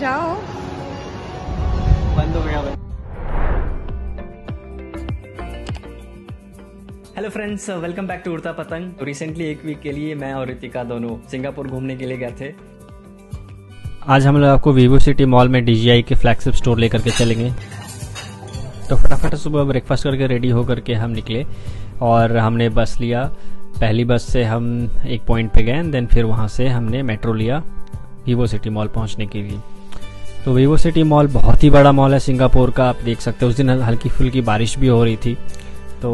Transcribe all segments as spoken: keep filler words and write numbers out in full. जाओ, बंद हो गया। Hello friends, welcome back to Udta Patang. तो रिसेंटली एक वीक के लिए मैं और रितिका दोनों सिंगापुर घूमने के लिए गए थे। आज हम लोग आपको विवोसिटी मॉल में डीजीआई के फ्लैगशिप स्टोर लेकर के चलेंगे। तो फटाफट सुबह ब्रेकफास्ट करके रेडी होकर के हम निकले और हमने बस लिया। पहली बस से हम एक पॉइंट पे गए, देन फिर वहाँ से हमने मेट्रो लिया विवोसिटी मॉल पहुँचने के लिए। तो विवोसिटी मॉल बहुत ही बड़ा मॉल है सिंगापुर का, आप देख सकते हो। उस दिन हल्की फुल्की बारिश भी हो रही थी, तो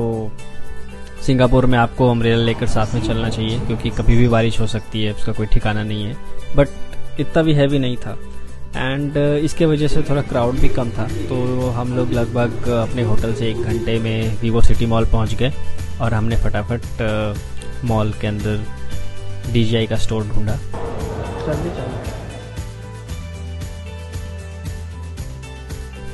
सिंगापुर में आपको अम्ब्रेला लेकर साथ में चलना चाहिए क्योंकि कभी भी बारिश हो सकती है, उसका कोई ठिकाना नहीं है। बट इतना भी हैवी नहीं था एंड इसके वजह से थोड़ा क्राउड भी कम था। तो हम लोग लगभग अपने होटल से एक घंटे में विवोसिटी मॉल पहुंच गए और हमने फटाफट मॉल के अंदर डीजीआई का स्टोर ढूंढा।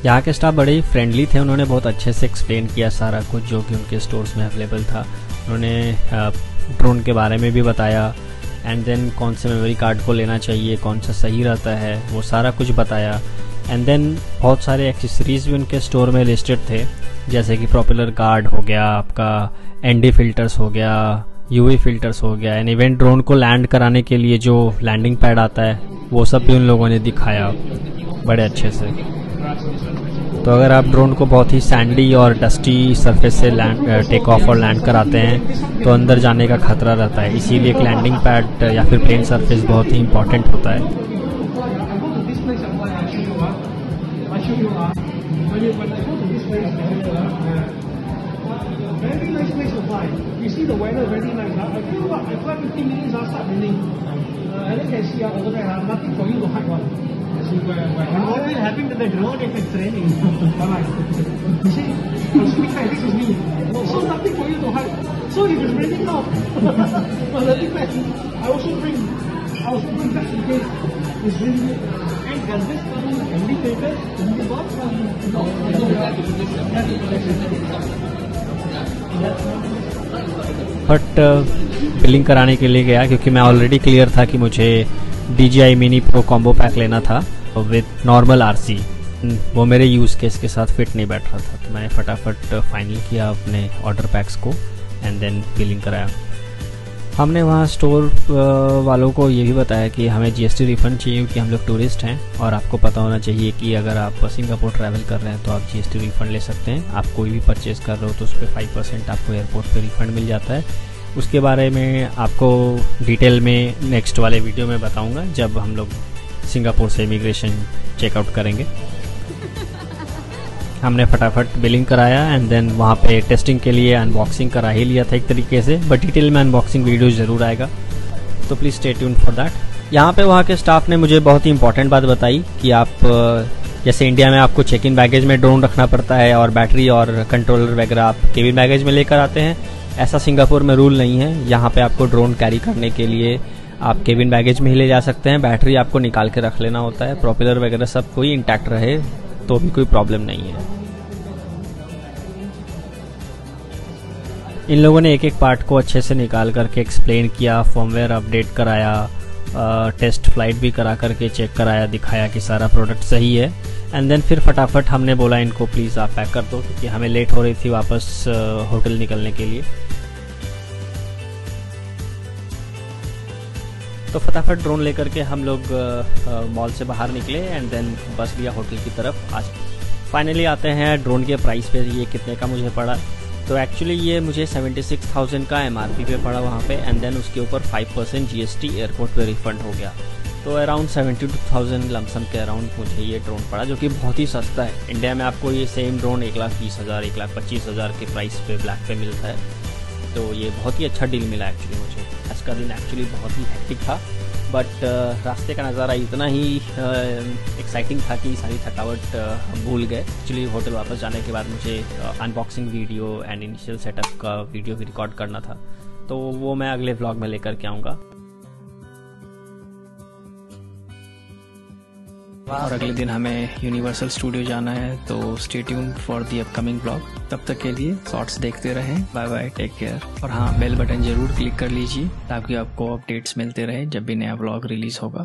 यहाँ के स्टाफ बड़े ही फ्रेंडली थे, उन्होंने बहुत अच्छे से एक्सप्लेन किया सारा कुछ जो कि उनके स्टोर्स में अवेलेबल था। उन्होंने ड्रोन के बारे में भी बताया एंड देन कौन से मेमोरी कार्ड को लेना चाहिए, कौन सा सही रहता है, वो सारा कुछ बताया। एंड देन बहुत सारे एक्सेसरीज़ भी उनके स्टोर में लिस्टेड थे, जैसे कि प्रोपेलर गार्ड हो गया, आपका एनडी फिल्टर्स हो गया, यूवी फिल्टर्स हो गया, एंड इवेंट ड्रोन को लैंड कराने के लिए जो लैंडिंग पैड आता है वो सब भी उन लोगों ने दिखाया बड़े अच्छे से। तो अगर आप ड्रोन को बहुत ही सैंडी और डस्टी सरफेस से लैंड टेक ऑफ और लैंड कराते हैं तो अंदर जाने का खतरा रहता है, इसीलिए एक लैंडिंग पैड या फिर प्लेन सरफेस बहुत ही इम्पोर्टेंट होता है। बट बिलिंग कराने के लिए गया क्योंकि मैं ऑलरेडी क्लियर था कि मुझे D J I Mini Pro combo pack लेना था विथ नॉर्मल आरसी। वो मेरे यूज़ केस के साथ फिट नहीं बैठ रहा था, तो मैंने फटाफट फाइनल किया अपने ऑर्डर पैक्स को एंड देन बिलिंग कराया। हमने वहाँ स्टोर वालों को ये भी बताया कि हमें जीएसटी रिफंड चाहिए कि हम लोग टूरिस्ट हैं और आपको पता होना चाहिए कि अगर आप सिंगापुर ट्रैवल कर रहे हैं तो आप जीएसटी रिफंड ले सकते हैं। आप कोई भी परचेज़ कर रहे हो तो उस पर फाइव परसेंट आपको एयरपोर्ट पर रिफंड मिल जाता है। उसके बारे में आपको डिटेल में नेक्स्ट वाले वीडियो में बताऊंगा जब हम लोग सिंगापुर से इमिग्रेशन चेकआउट करेंगे। हमने फटाफट बिलिंग कराया एंड देन वहाँ पे टेस्टिंग के लिए अनबॉक्सिंग करा ही लिया था एक तरीके से, बट डिटेल में अनबॉक्सिंग वीडियो ज़रूर आएगा, तो please stay tune for that. यहाँ पे वहाँ के स्टाफ ने मुझे बहुत ही इंपॉर्टेंट बात बताई कि आप जैसे इंडिया में आपको चेक इन बैगेज में ड्रोन रखना पड़ता है और बैटरी और कंट्रोलर वगैरह आप केबिन बैगेज में लेकर आते हैं, ऐसा सिंगापुर में रूल नहीं है। यहाँ पे आपको ड्रोन कैरी करने के लिए आप केबिन बैगेज में ही ले जा सकते हैं, बैटरी आपको निकाल के रख लेना होता है, प्रोपेलर वगैरह सब कोई इंटैक्ट रहे तो भी कोई प्रॉब्लम नहीं है। इन लोगों ने एक एक पार्ट को अच्छे से निकाल करके एक्सप्लेन किया, फर्मवेयर अपडेट कराया, आ, टेस्ट फ्लाइट भी करा करके चेक कराया, दिखाया कि सारा प्रोडक्ट सही है। एंड देन फिर फटाफट हमने बोला इनको प्लीज़ आप पैक कर दो क्योंकि हमें लेट हो रही थी वापस होटल निकलने के लिए। तो फटाफट ड्रोन लेकर के हम लोग मॉल से बाहर निकले एंड देन बस लिया होटल की तरफ। आज फाइनली आते हैं ड्रोन के प्राइस पे, ये कितने का मुझे पड़ा। तो एक्चुअली ये मुझे छिहत्तर हज़ार का एमआरपी पे पड़ा वहाँ पे एंड देन उसके ऊपर फाइव परसेंट जीएसटी एयरपोर्ट पे रिफंड हो गया, तो अराउंड बहत्तर हज़ार लमसम के अराउंड मुझे ये ड्रोन पड़ा जो कि बहुत ही सस्ता है। इंडिया में आपको ये सेम ड्रोन एक लाख बीस हज़ार एक लाख पच्चीस हज़ार के प्राइस पे ब्लैक पे मिलता है, तो ये बहुत ही अच्छा डील मिला एक्चुअली मुझे। आज का दिन एक्चुअली बहुत ही हैक्टिक था, बट रास्ते का नज़ारा इतना ही एक्साइटिंग था कि सारी थकावट हम भूल गए। एक्चुअली होटल वापस जाने के बाद मुझे unboxing video and initial setup का वीडियो भी रिकॉर्ड करना था, तो वो मैं अगले व्लॉग में लेकर के आऊँगा। और अगले दिन हमें यूनिवर्सल स्टूडियो जाना है, तो stay tune for the upcoming blog. तब तक के लिए शॉर्ट्स देखते रहें, बाय बाय, टेक केयर। और हाँ, बेल बटन जरूर क्लिक कर लीजिए ताकि आपको अपडेट्स मिलते रहे जब भी नया ब्लॉग रिलीज होगा।